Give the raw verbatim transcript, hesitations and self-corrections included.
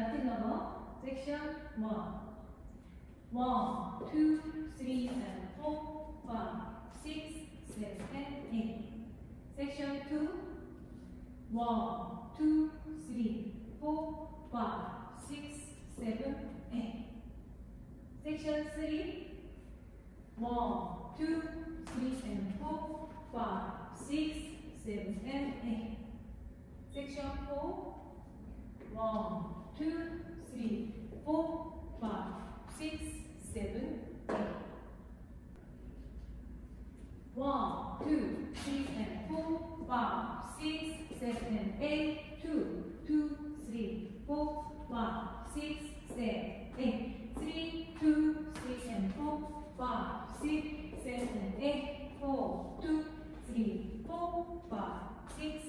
nothing above section one. one, two, three, and four, five, six, seven, and eight. Section two. one, two, three, four, five, six, seven, eight. Section three. one, two, three, and four, five, six, seven, and eight. Section four. one, two, three, four, five, six, seven, eight. one, two, three, and four, five, six, seven, eight. two, two, three, four, five, six, seven, eight. three, two, three, and four, five, six, seven, eight. four, two, three, four, five, six,